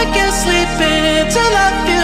I can't sleep until I feel